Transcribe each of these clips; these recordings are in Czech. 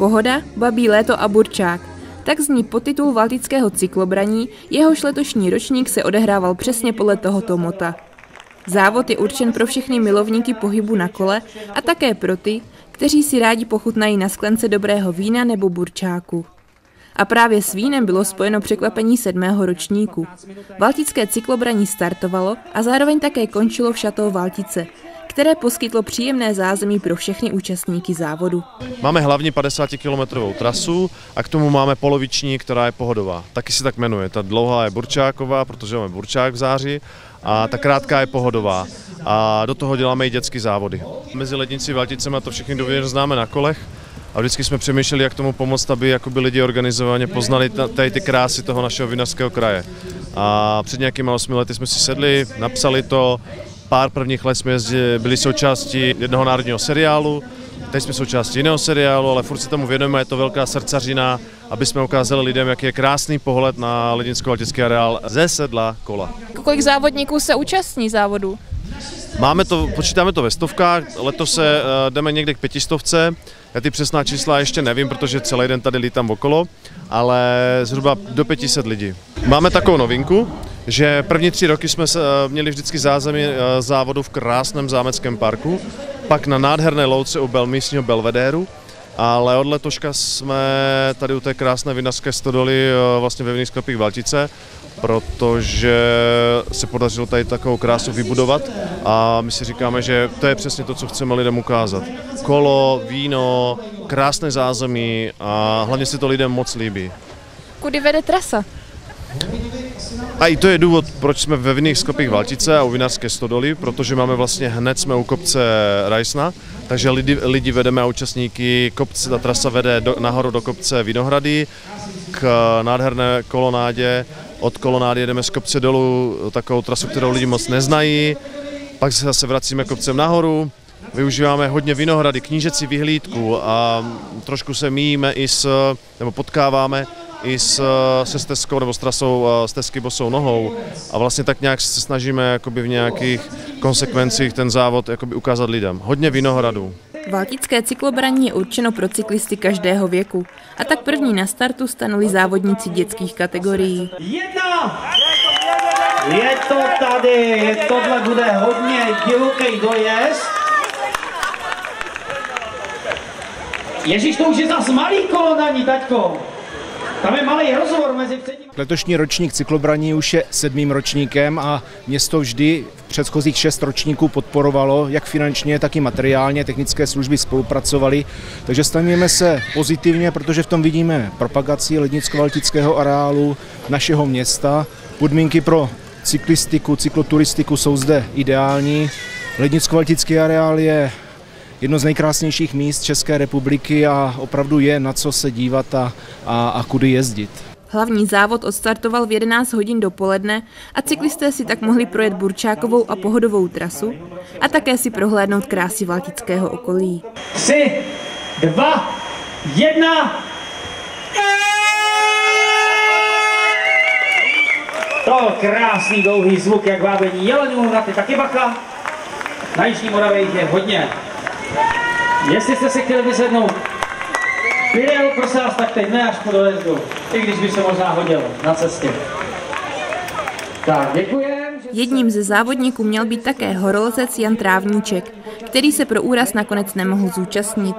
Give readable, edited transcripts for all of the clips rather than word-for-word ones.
Pohoda, babí léto a burčák. Tak zní podtitul Valtického cyklobraní, jehož letošní ročník se odehrával přesně podle tohoto mota. Závod je určen pro všechny milovníky pohybu na kole a také pro ty, kteří si rádi pochutnají na sklence dobrého vína nebo burčáku. A právě s vínem bylo spojeno překvapení 7. ročníku. Valtické cyklobraní startovalo a zároveň také končilo v Château Valtice, které poskytlo příjemné zázemí pro všechny účastníky závodu. Máme hlavně 50-kilometrovou trasu a k tomu máme poloviční, která je pohodová. Taky se tak jmenuje. Ta dlouhá je burčáková, protože máme burčák v září, a ta krátká je pohodová. A do toho děláme i dětské závody. Mezi Lednici a Valticemi to všichni dobře známe na kolech. A vždycky jsme přemýšleli, jak tomu pomoct, aby jakoby lidi organizovaně poznali tady ty krásy toho našeho vinařského kraje. A před nějakými 8 lety jsme si sedli, napsali to, pár prvních let jsme byli součástí jednoho národního seriálu, teď jsme součástí jiného seriálu, ale furt se tomu věnujeme, je to velká srdcařina, aby jsme ukázali lidem, jaký je krásný pohled na Lednicko-valtický areál ze sedla kola. Kolik závodníků se účastní závodu? Počítáme to ve stovkách, letos se jdeme někde k 500. Já ty přesná čísla ještě nevím, protože celý den tady lítám okolo, ale zhruba do 500 lidí. Máme takovou novinku, že první 3 roky jsme měli vždycky zázemí závodu v krásném zámeckém parku, pak na nádherné louce u místního belvedéru, ale od letoška jsme tady u té krásné vinařské stodoly vlastně ve Vinohradech Valtice, protože se podařilo tady takovou krásu vybudovat a my si říkáme, že to je přesně to, co chceme lidem ukázat. Kolo, víno, krásné zázemí a hlavně se to lidem moc líbí. Kudy vede trasa? A i to je důvod, proč jsme ve Vinohradech Valtice a u vinařské stodoly, protože máme vlastně hned jsme u kopce Rajsna, takže lidi vedeme a účastníky, ta trasa vede nahoru do kopce Vinohrady, k nádherné kolonádě. Od kolonády jedeme z kopce dolů, takovou trasu, kterou lidi moc neznají, pak se zase vracíme kopcem nahoru, využíváme hodně Vinohrady, knížecí vyhlídku a trošku se míjíme potkáváme i se stezkou nebo s trasou stezky bosou nohou a vlastně tak nějak se snažíme jakoby v nějakých konsekvencích ten závod jakoby ukázat lidem. Hodně Vinohradů. Valtické cyklobraní je určeno pro cyklisty každého věku a tak první na startu stanuli závodníci dětských kategorií. Jedna! Je to tady, tohle bude hodně divoký dojezd. Ježíš, to už je zas malý kolonání, taťko. Tam je malý rozhovor mezi předním... Letošní ročník cyklobraní už je 7. ročníkem a město vždy v předchozích 6 ročníků podporovalo, jak finančně, tak i materiálně, technické služby spolupracovaly. Takže stavíme se pozitivně, protože v tom vidíme propagaci Lednicko-valtického areálu, našeho města. Podmínky pro cyklistiku, cykloturistiku jsou zde ideální. Lednicko-valtický areál je jedno z nejkrásnějších míst České republiky a opravdu je na co se dívat a kudy jezdit. Hlavní závod odstartoval v 11 hodin dopoledne a cyklisté si tak mohli projet burčákovou a pohodovou trasu a také si prohlédnout krásy valtického okolí. 3, 2, 1. To krásný dlouhý zvuk, jak vábení jelenů, na ty taky bacha. Na Jižní Moravě jich je hodně. Jestli jste se chtěli vysednout Pirel, prosím vás, tak teď ne až po dojezdu, i když by se možná hodil na cestě. Tak, děkujem. Jedním ze závodníků měl být také horolezec Jan Trávníček, který se pro úraz nakonec nemohl zúčastnit.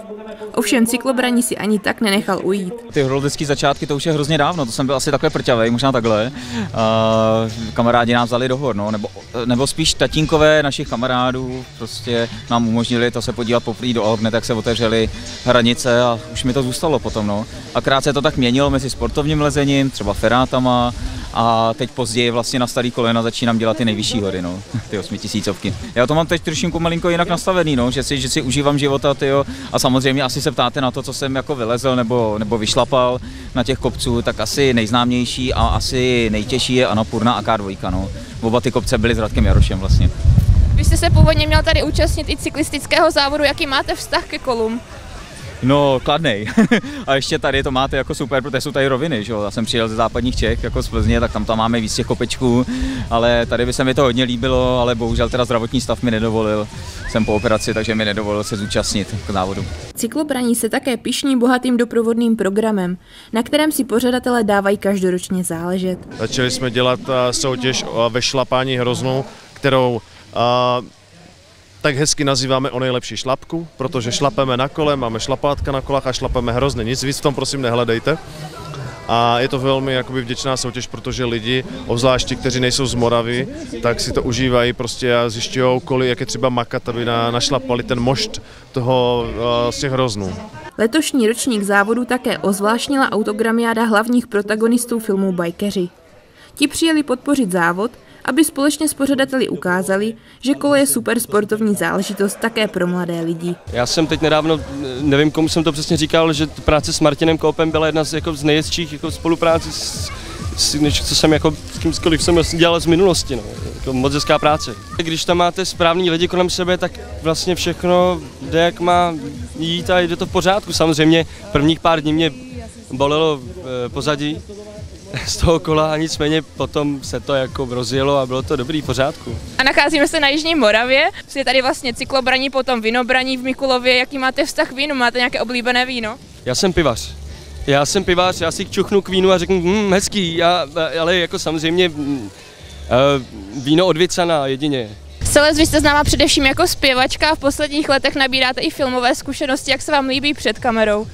Ovšem cyklobraní si ani tak nenechal ujít. Ty horolezecké začátky to už je hrozně dávno, to jsem byl asi takhle prťavej, možná takhle. Kamarádi nám vzali do hor, no, nebo spíš tatínkové našich kamarádů prostě nám umožnili to se podívat poprvé do Alpne, tak se otevřely hranice a už mi to zůstalo potom. No. Akorát se to tak měnilo mezi sportovním lezením, třeba ferátama, a teď později vlastně na starý kolena začínám dělat ty nejvyšší hory, no, ty 8000. Já to mám teď trošinku malinko jinak nastavený, no, že si užívám života, tyjo, a samozřejmě asi se ptáte na to, co jsem jako vylezl nebo vyšlapal na těch kopců, tak asi nejznámější a asi nejtěžší je Annapurna a K2, no. Oba ty kopce byly s Radkem Jarošem vlastně. Vy jste se původně měl tady účastnit i cyklistického závodu, jaký máte vztah ke kolům? No, kladnej. A ještě tady to máte jako super, protože jsou tady roviny, že jo. Já jsem přijel ze západních Čech, jako z Plzně, tak tam máme víc těch kopečků, ale tady by se mi to hodně líbilo, ale bohužel teda zdravotní stav mi nedovolil jsem po operaci, takže mi nedovolil se zúčastnit k závodu. Cyklobraní se také pyšní bohatým doprovodným programem, na kterém si pořadatelé dávají každoročně záležet. Začali jsme dělat soutěž ve šlapání hroznou, kterou tak hezky nazýváme o nejlepší šlapku, protože šlapeme na kole, máme šlapátka na kolách a šlapeme hrozně. Nic víc v tom prosím nehledejte. A je to velmi jakoby vděčná soutěž, protože lidi, obzvláště kteří nejsou z Moravy, tak si to užívají prostě a zjišťují, kolik jak je třeba makat, aby našlapali ten mošt toho z těch hroznů. Letošní ročník závodu také ozvláštnila autogramiáda hlavních protagonistů filmu Bajkeři. Ti přijeli podpořit závod, aby společně s pořadateli ukázali, že kolo je super sportovní záležitost také pro mladé lidi. Já jsem teď nedávno, nevím komu jsem to přesně říkal, že práce s Martinem Kopem byla jedna z nejhezčích spolupráci, co jsem s kýmkoliv jsem dělal z minulosti. No. Jako moc hezká práce. Když tam máte správný lidi kolem sebe, tak vlastně všechno jde, jak má jít a jde to v pořádku. Samozřejmě prvních pár dní mě bolelo pozadí z toho kola, nicméně potom se to jako rozjelo a bylo to dobrý, v pořádku. A nacházíme se na Jižní Moravě, je tady vlastně cyklobraní, potom vinobraní v Mikulově. Jaký máte vztah k vínu? Máte nějaké oblíbené víno? Já jsem pivař, já si čuchnu k vínu a řeknu, hezký, ale jako samozřejmě víno od Vicana jedině. Celé vy jste známa především jako zpěvačka, v posledních letech nabíráte i filmové zkušenosti, jak se vám líbí před kamerou?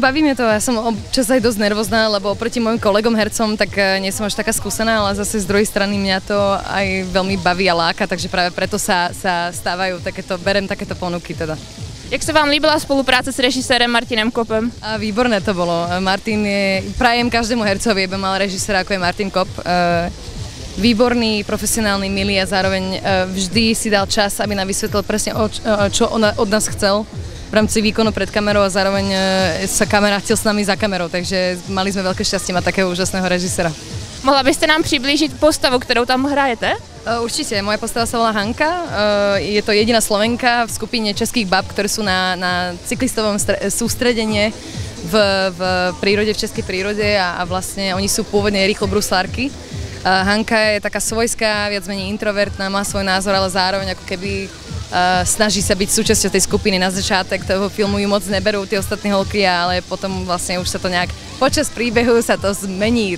Baví mě to, já jsem občas aj dosť nervózna, lebo oproti mojim kolegom hercom tak nie som až taká skúsená, ale zase z druhej strany mňa to aj veľmi baví a láka, takže práve preto sa stávajú takéto, berem takéto ponuky teda. Jak se vám líbila spolupráce s režisérem Martinem Koppem? Výborné to bolo. Martin je, prajem každému hercovi, aby mal režiséra ako je Martin Kopp. Výborný, profesionálny, milý a zároveň vždy si dal čas, aby nám vysvetlil presne, čo od nás chcel v rámci výkonu před kamerou a zároveň se kamera chtěl s námi za kamerou, takže mali jsme velké štěstí mít takého úžasného režisera. Mohla byste nám přiblížit postavu, kterou tam hrajete? Určitě, moje postava se volá Hanka, je to jediná Slovenka v skupině českých bab, které jsou na cyklistovém soustředění v české přírodě a vlastně oni jsou původně rychlobrusárky. Hanka je taká svojská, viac menej introvertná, má svoj názor, ale zároveň ako keby snaží sa byť súčasťou tej skupiny. Na začiatok toho filmu ju moc neberú tie ostatní holky, ale potom vlastne už sa to nejak počas príbehu sa to zmení.